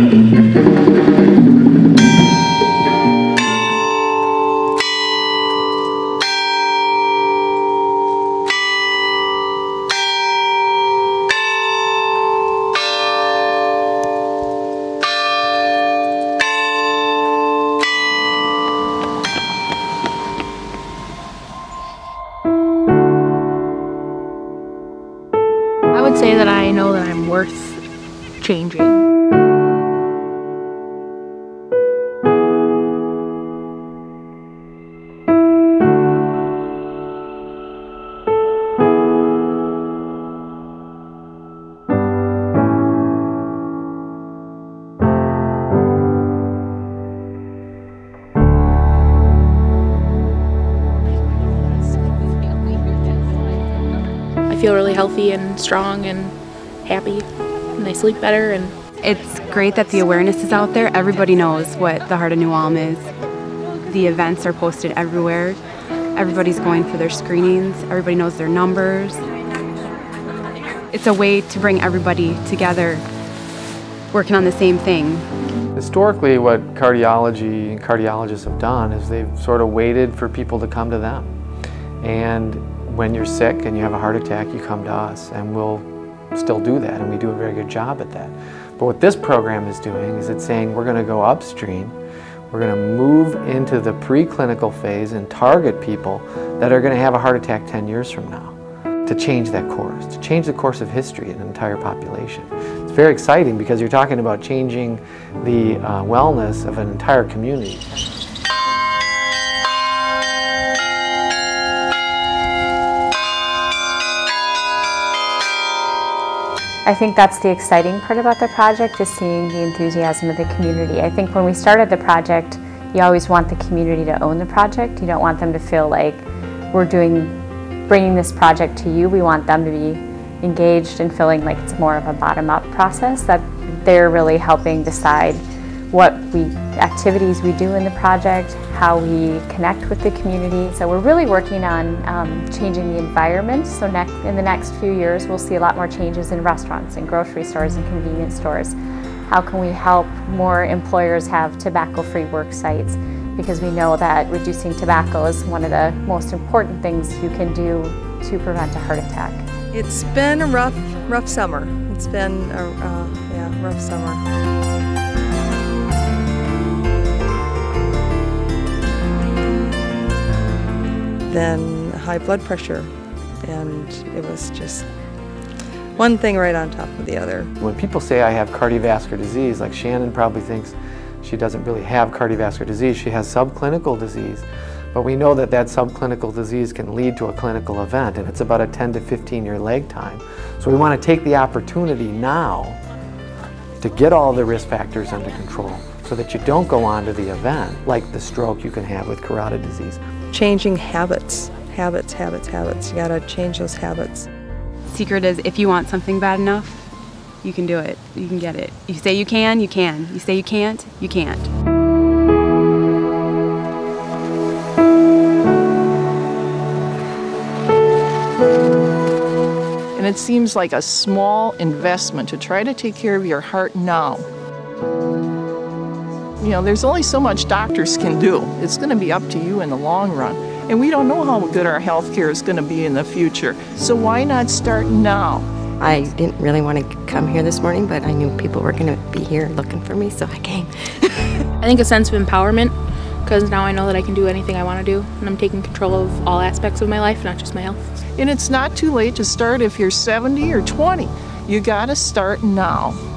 I would say that I know that I'm worth changing. I feel really healthy and strong and happy, and I sleep better. And it's great that the awareness is out there. Everybody knows what the Heart of New Ulm is. The events are posted everywhere. Everybody's going for their screenings. Everybody knows their numbers. It's a way to bring everybody together, working on the same thing. Historically, what cardiology and cardiologists have done is they've sort of waited for people to come to them. And when you're sick and you have a heart attack, you come to us, and we'll still do that, and we do a very good job at that. But what this program is doing is it's saying we're going to go upstream, we're going to move into the preclinical phase and target people that are going to have a heart attack 10 years from now to change that course, to change the course of history in an entire population. It's very exciting because you're talking about changing the wellness of an entire community. I think that's the exciting part about the project, is seeing the enthusiasm of the community. I think when we started the project, you always want the community to own the project. You don't want them to feel like we're bringing this project to you. We want them to be engaged and feeling like it's more of a bottom-up process, that they're really helping decide what activities we do in the project, how we connect with the community. So we're really working on changing the environment, so in the next few years we'll see a lot more changes in restaurants and grocery stores and convenience stores. How can we help more employers have tobacco-free work sites? Because we know that reducing tobacco is one of the most important things you can do to prevent a heart attack. It's been a rough summer. It's been a rough summer. Then high blood pressure, and it was just one thing right on top of the other. When people say I have cardiovascular disease, like Shannon probably thinks she doesn't really have cardiovascular disease, she has subclinical disease. But we know that that subclinical disease can lead to a clinical event, and it's about a 10 to 15 year lag time. So we want to take the opportunity now to get all the risk factors under control, so that you don't go on to the event like the stroke you can have with carotid disease. Changing habits, habits, habits, habits. You gotta change those habits. Secret is, if you want something bad enough, you can do it, you can get it. You say you can, you can. You say you can't, you can't. And it seems like a small investment to try to take care of your heart now. You know, there's only so much doctors can do. It's going to be up to you in the long run. And we don't know how good our health care is going to be in the future. So why not start now? I didn't really want to come here this morning, but I knew people were going to be here looking for me, so I came. I think a sense of empowerment, because now I know that I can do anything I want to do, and I'm taking control of all aspects of my life, not just my health. And it's not too late to start if you're 70 or 20. You got to start now.